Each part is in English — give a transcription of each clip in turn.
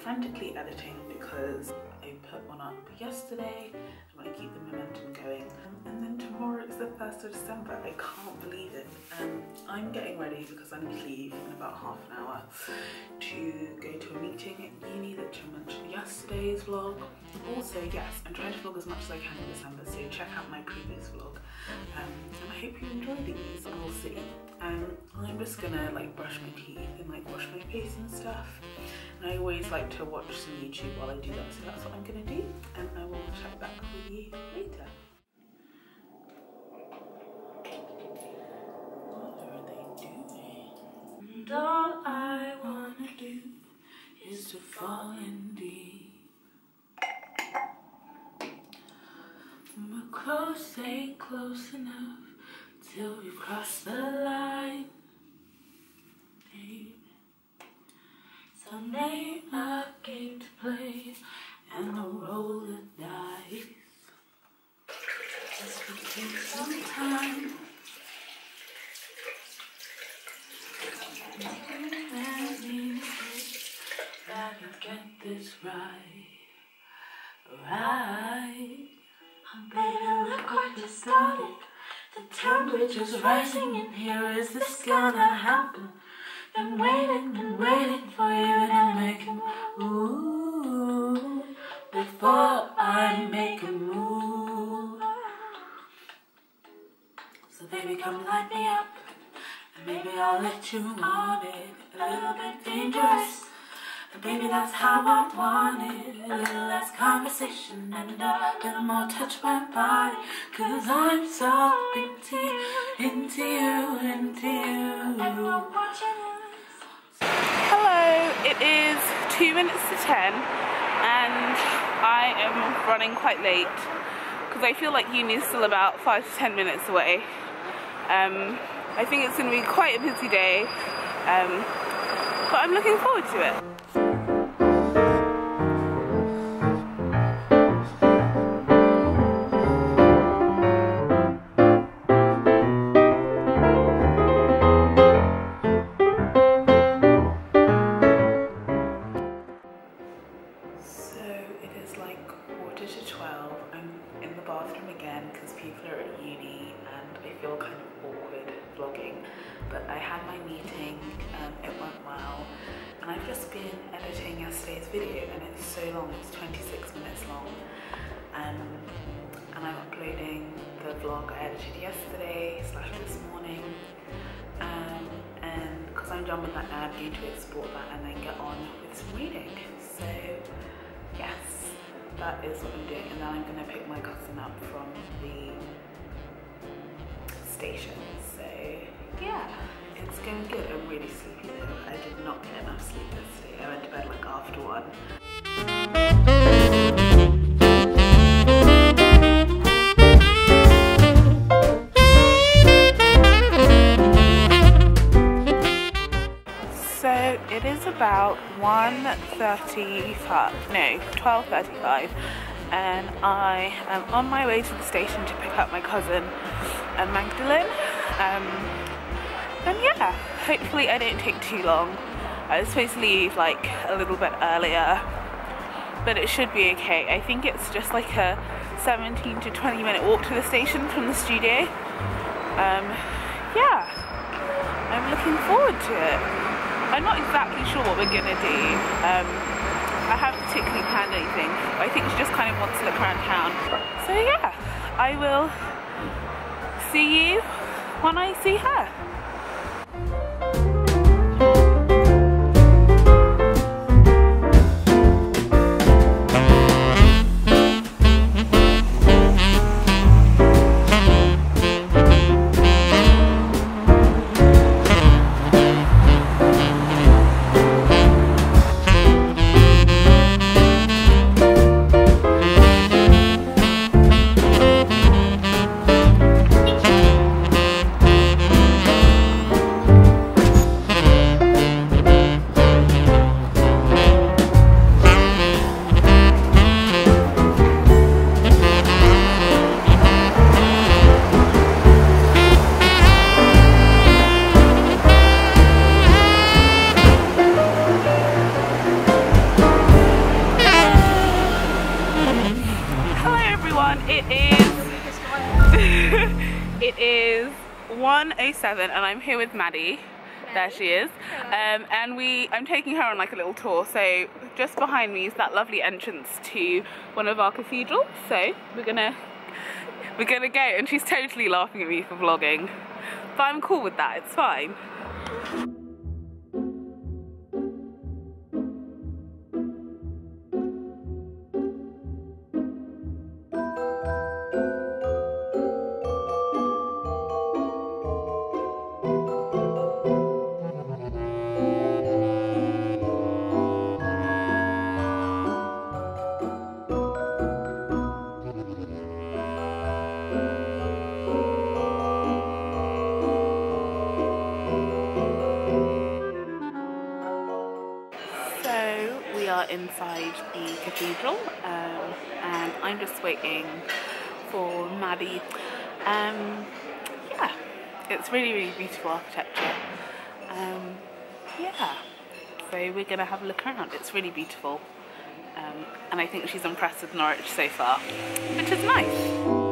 frantically editing because I put one up yesterday. I want to keep the momentum going. And then tomorrow is the 1st of December. I can't believe it. I'm getting ready because I need to leave in about half an hour to go to a meeting at uni that I mentioned in yesterday's vlog. Also, yes, I'm trying to vlog as much as I can in December, so check out my previous vlog. And I hope you enjoy these, and we'll see. I'm just gonna like brush my teeth and like wash my face and stuff. And I always like to watch some YouTube while I do that, so that's what I'm gonna do. And I will check back with you later. What are they doing? And all I wanna do is to fall in deep. But close ain't close enough till we cross the line. Baby. So name a game to play and the roll the dice. This will take some time. That means that you'll get this right. I'm better look what just started. The temperature's rising and here is this gonna happen. Been waiting for you to make a move before I make a move. So baby, come light me up, and maybe I'll let you on it. A little bit dangerous, but baby, that's how I want it. A little less conversation and a little more touch my body, 'cause I'm so into you. Hello, it is 2 minutes to 10 and I am running quite late because I feel like uni is still about 5 to 10 minutes away. I think it's going to be quite a busy day, but I'm looking forward to it. That is what I'm doing, and then I'm going to pick my cousin up from the station, so yeah, it's going good. I'm really sleepy though. I did not get enough sleep yesterday. I went to bed like after 1. It is about 12:35 and I am on my way to the station to pick up my cousin Magdalene, and yeah, hopefully I don't take too long. I was supposed to leave like a little bit earlier, but it should be okay. I think it's just like a 17 to 20 minute walk to the station from the studio. Yeah, I'm looking forward to it. I'm not exactly sure what we're gonna do. I haven't particularly planned anything. I think she just kind of wants to look around town. So yeah, I will see you when I see her. It is 1:07 and I'm here with Maddie. There she is. And I'm taking her on like a little tour. So just behind me is that lovely entrance to one of our cathedrals. So we're gonna go, and she's totally laughing at me for vlogging. But I'm cool with that, it's fine. Inside the cathedral, and I'm just waiting for Maddie. Yeah, it's really, really beautiful architecture. Yeah, so we're gonna have a look around. It's really beautiful, and I think she's impressed with Norwich so far, which is nice.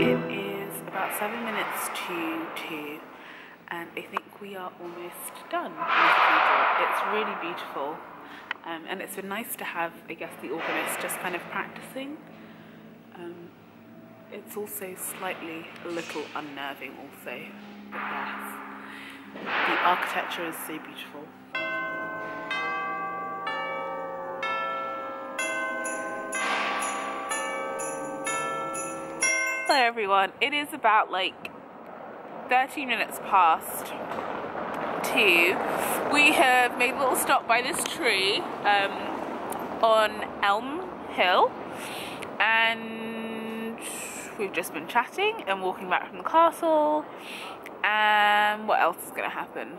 It is about 7 minutes to 2, and I think we are almost done. It's really beautiful, and it's been nice to have, I guess, the organist just kind of practicing. It's also slightly a little unnerving also, but yes, the architecture is so beautiful. Hello everyone, it is about like 13 minutes past 2. We have made a little stop by this tree on Elm Hill, and we've just been chatting and walking back from the castle. And what else is going to happen?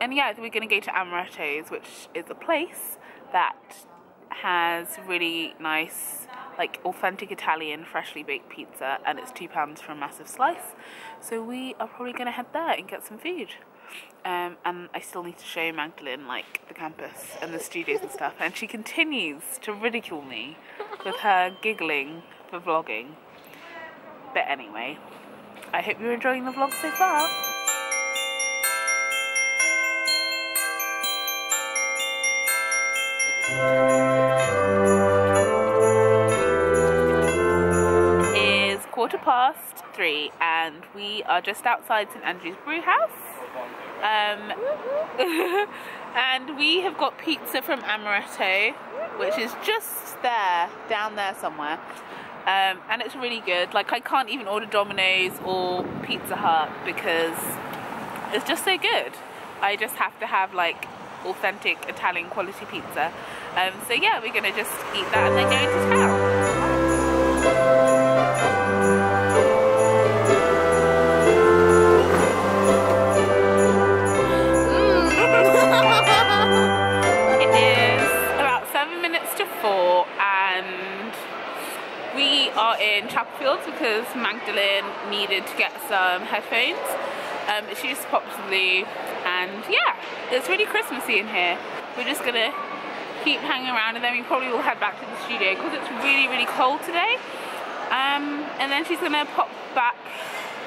And yeah, we're going to go to Amaretto's, which is a place that has really nice, like, authentic Italian freshly baked pizza, and it's £2 for a massive slice. So we are probably gonna head there and get some food. And I still need to show Magdalene like the campus and the studios and stuff, and she continues to ridicule me with her giggling for vlogging. But anyway, I hope you're enjoying the vlog so far. It's 3:15, and we are just outside St. Andrew's Brew House. And we have got pizza from Amaretto, which is just there, down there somewhere. And it's really good. Like, I can't even order Domino's or Pizza Hut because it's just so good. I just have to have like authentic Italian quality pizza. So yeah, we're gonna just eat that and then go into town. It is about 7 minutes to 4, and we are in Chapelfield because Magdalene needed to get some headphones. She just popped the, and yeah, it's really Christmassy in here. We're just gonna keep hanging around, and then we probably will head back to the studio because it's really, really cold today. And then she's gonna pop back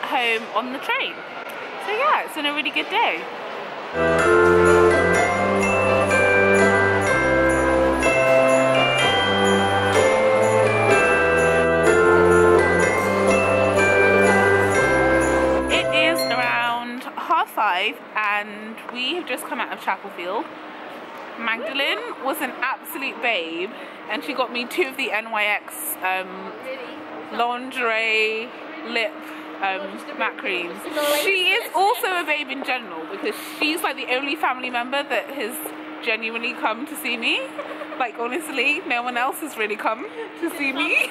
home on the train. So yeah, it's been a really good day. And we have just come out of Chapelfield. Magdalene was an absolute babe, and she got me two of the NYX lingerie lip matte creams. She is also a babe in general because she's like the only family member that has genuinely come to see me. Like, honestly, no one else has really come to see me.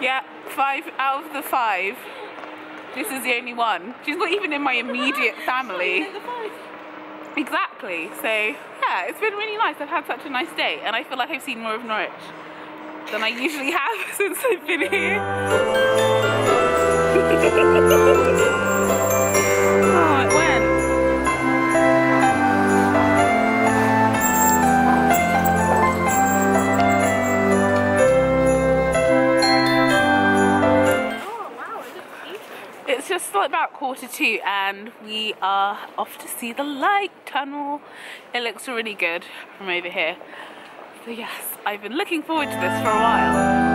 Yeah, 5 out of the 5. This is the only one. She's not even in my immediate family. Exactly. So yeah, it's been really nice. I've had such a nice day, and I feel like I've seen more of Norwich than I usually have since I've been here. Oh, it went. It's still about 1:45 and we are off to see the light tunnel. It looks really good from over here. So yes, I've been looking forward to this for a while.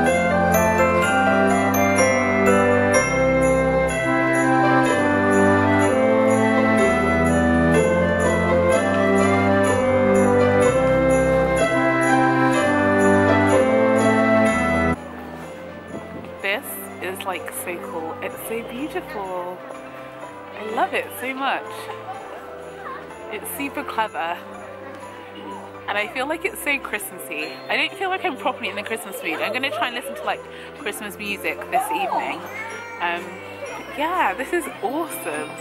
Like, so cool. It's so beautiful. I love it so much. It's super clever, and I feel like it's so Christmassy. I don't feel like I'm properly in the Christmas mood. I'm gonna try and listen to like Christmas music this evening. Yeah, this is awesome.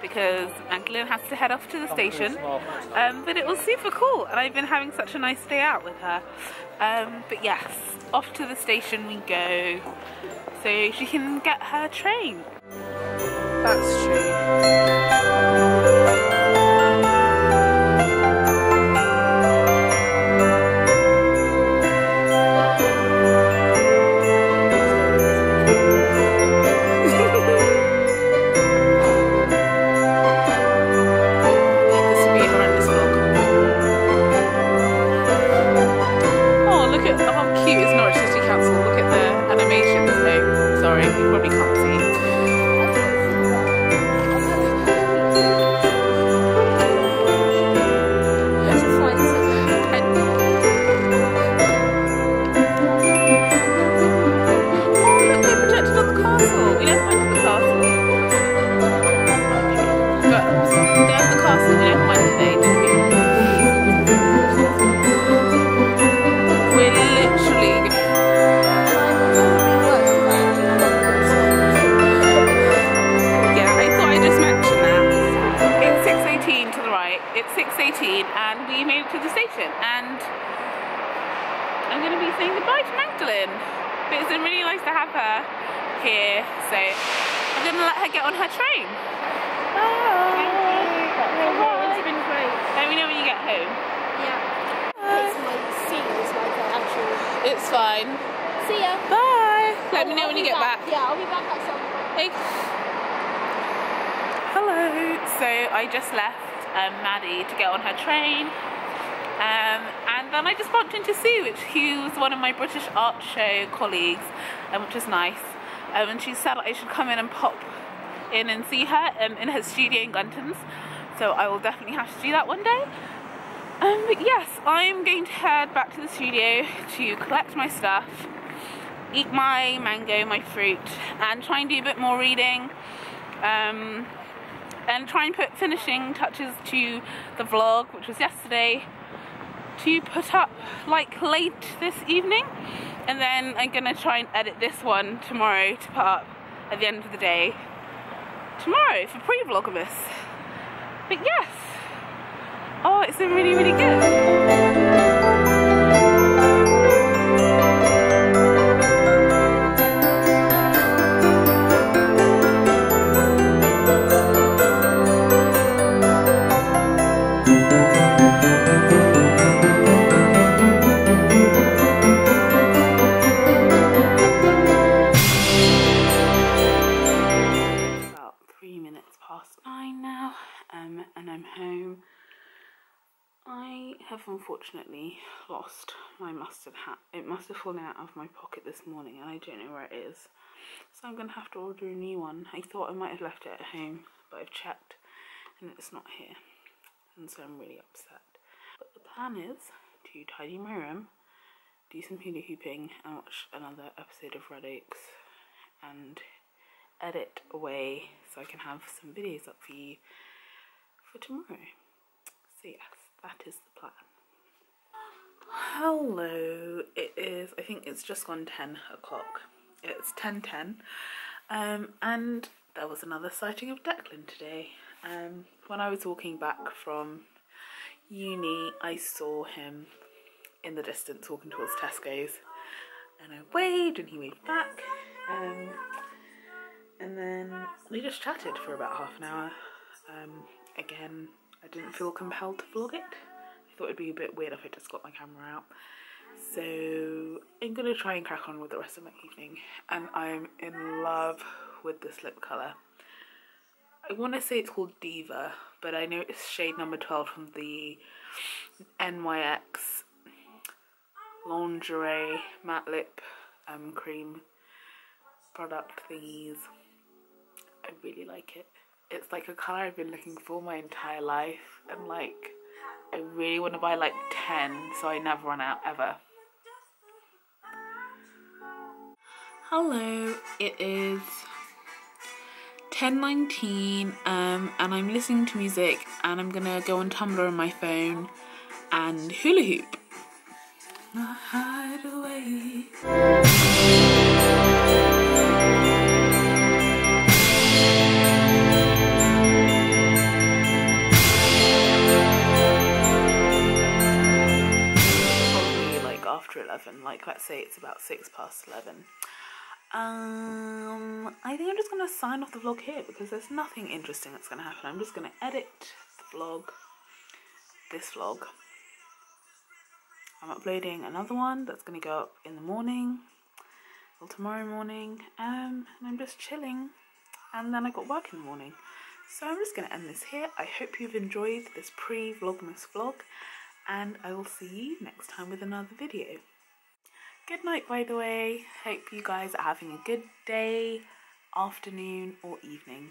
Because Magdalene has to head off to the station, but it was super cool, and I've been having such a nice day out with her. But yes, off to the station we go, so she can get her train. That's true. I just left Maddie to get on her train, and then I just bumped into Sue, who was one of my British art show colleagues, which was nice. And she said I should come in and pop in and see her in her studio in Gunton's, so I will definitely have to do that one day. But yes, I'm going to head back to the studio to collect my stuff eat my mango, my fruit, and try and do a bit more reading, and try and put finishing touches to the vlog, which was yesterday, to put up like late this evening. And then I'm gonna try and edit this one tomorrow to put up at the end of the day tomorrow for pre-Vlogmas. But yes, oh, it's been really, really good. Unfortunately lost my mustard hat. It must have fallen out of my pocket this morning and I don't know where it is, so I'm gonna have to order a new one. I thought I might have left it at home, but I've checked and it's not here, and so I'm really upset. But the plan is to tidy my room, do some hula hooping, and watch another episode of Red Oaks and edit away so I can have some videos up for you for tomorrow. So yes, that is the plan. Hello, it is, I think it's just gone 10 o'clock. It's 10:10, and there was another sighting of Declan today. When I was walking back from uni, I saw him in the distance walking towards Tesco's, and I waved and he waved back, and then we just chatted for about half an hour. Again, I didn't feel compelled to vlog it. Thought it'd be a bit weird if I just got my camera out, so I'm gonna try and crack on with the rest of my evening. And I'm in love with this lip colour. I want to say it's called Diva, but I know it's shade number 12 from the NYX lingerie matte lip cream product thingies. I really like it. It's like a colour I've been looking for my entire life, and like I really want to buy like 10 so I never run out ever. Hello, it is 10:19, and I'm listening to music and I'm gonna go on Tumblr on my phone and hula hoop. Hide away. After 11, like let's say it's about 6 past 11. I think I'm just gonna sign off the vlog here because there's nothing interesting that's gonna happen. I'm just gonna edit the vlog, this vlog. I'm uploading another one that's gonna go up in the morning or tomorrow morning, and I'm just chilling, and then I got work in the morning, so I'm just gonna end this here. I hope you've enjoyed this pre-Vlogmas vlog, and I will see you next time with another video. Good night, by the way. Hope you guys are having a good day, afternoon or evening.